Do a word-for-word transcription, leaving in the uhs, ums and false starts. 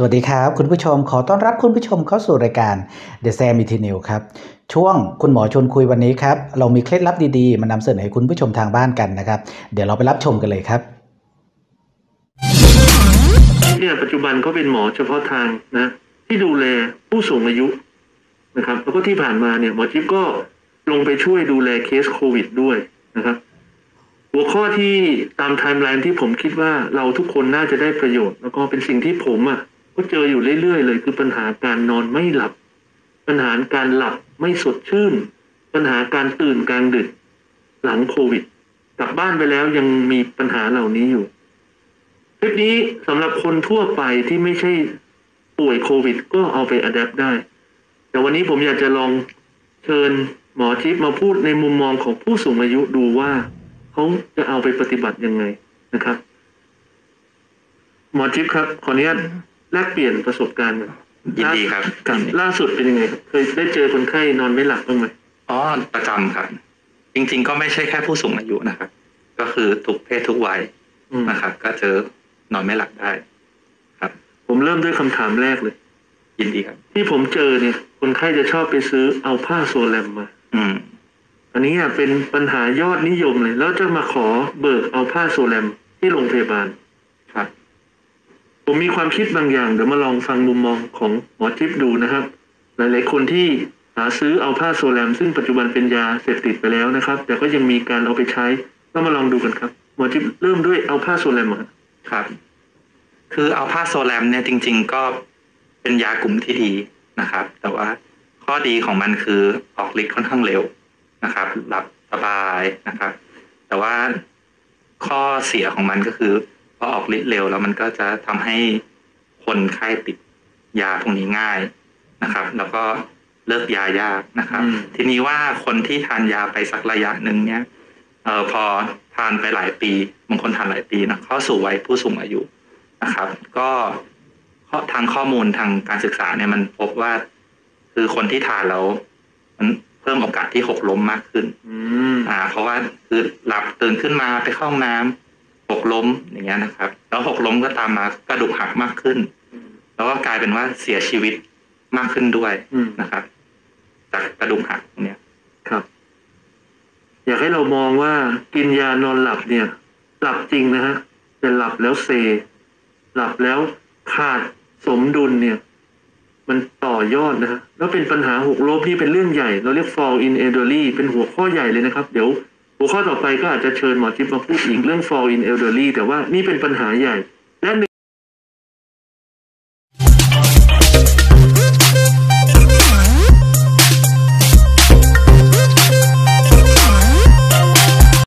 สวัสดีครับคุณผู้ชมขอต้อนรับคุณผู้ชมเข้าสู่รายการ The Samit News ครับช่วงคุณหมอชวนคุยวันนี้ครับเรามีเคล็ดลับดีๆมานำเสนอให้คุณผู้ชมทางบ้านกันนะครับเดี๋ยวเราไปรับชมกันเลยครับเนี่ยปัจจุบันเขาเป็นหมอเฉพาะทางนะที่ดูแลผู้สูงอายุนะครับแล้วก็ที่ผ่านมาเนี่ยหมอจิ๊บก็ลงไปช่วยดูแลเคสโควิดด้วยนะครับหัวข้อที่ตามไทม์ไลน์ที่ผมคิดว่าเราทุกคนน่าจะได้ประโยชน์แล้วก็เป็นสิ่งที่ผมอ่ะก็เจออยู่เรื่อยๆเลยคือปัญหาการนอนไม่หลับปัญหาการหลับไม่สดชื่นปัญหาการตื่นกลางดึกหลังโควิดกลับบ้านไปแล้วยังมีปัญหาเหล่านี้อยู่คลิปนี้สำหรับคนทั่วไปที่ไม่ใช่ป่วยโควิดก็เอาไปอัดแอปได้แต่วันนี้ผมอยากจะลองเชิญหมอจิ๊บมาพูดในมุมมองของผู้สูงอายุดูว่าเขาจะเอาไปปฏิบัติยังไงนะครับหมอจิ๊บครับขออนุญาตแลกเปลี่ยนประสบการณ์ยินดีครับล่าสุดเป็นยังไงเคยได้เจอคนไข้นอนไม่หลับบ้างไหมอ๋อประจำครับจริงๆก็ไม่ใช่แค่ผู้สูงอายุนะครับก็คือทุกเพศทุกวัยนะครับก็เจอนอนไม่หลับได้ครับผมเริ่มด้วยคำถามแรกเลยยินดีครับที่ผมเจอเนี่ยคนไข้จะชอบไปซื้อเอาผ้าโซแลมมาอืมอันนี้เป็นปัญหายอดนิยมเลยแล้วจะมาขอเบิกเอาผ้าโซแลมที่โรงพยาบาลครับผมมีความคิดบางอย่างเดี๋ยวมาลองฟังมุมมองของหมอจิ๊บดูนะครับหลายๆคนที่หาซื้อเอาผ้าโซแลมซึ่งปัจจุบันเป็นยาเสพติดไปแล้วนะครับแต่ก็ยังมีการเอาไปใช้ก็มาลองดูกันครับหมอจิ๊บเริ่มด้วยเอาผ้าโซแลมครับคือเอาผ้าโซแลมเนี่ยจริงๆก็เป็นยากลุ่มที่ดีนะครับแต่ว่าข้อดีของมันคือออกฤทธิ์ค่อนข้างเร็วนะครับหลับสบายนะครับแต่ว่าข้อเสียของมันก็คือพอออกฤทธิ์เร็วแล้วมันก็จะทำให้คนไข้ติดยาพวกนี้ง่ายนะครับแล้วก็เลิกยายากนะครับทีนี้ว่าคนที่ทานยาไปสักระยะหนึ่งเนี้ยเอ่อพอทานไปหลายปีบางคนทานหลายปีนะเข้าสู่วัยผู้สูงอายุนะครับก็ทางข้อมูลทางการศึกษาเนี่ยมันพบว่าคือคนที่ทานแล้วมันเพิ่มโอกาสที่หกล้มมากขึ้นอ่าเพราะว่าคือหลับตื่นขึ้นมาไปเข้าห้องน้ำหกล้มอย่างเงี้ยนะครับแล้วหกล้มก็ตามมากระดูกหักมากขึ้นแล้วก็กลายเป็นว่าเสียชีวิตมากขึ้นด้วยนะครับจากกระดูกหักเนี่ยครับอยากให้เรามองว่ากินยานอนหลับเนี่ยหลับจริงนะฮะแต่หลับแล้วเซหลับแล้วขาดสมดุลเนี่ยมันต่อยอดนะฮะแล้วเป็นปัญหาหกล้มนี่เป็นเรื่องใหญ่เราเรียก fall in elderly เป็นหัวข้อใหญ่เลยนะครับเดี๋ยวหัวข้อต่อไปก็อาจจะเชิญหมอจิ๊บมาพูดอีกเรื่อง fall in elderly แต่ว่านี่เป็นปัญหาใหญ่และ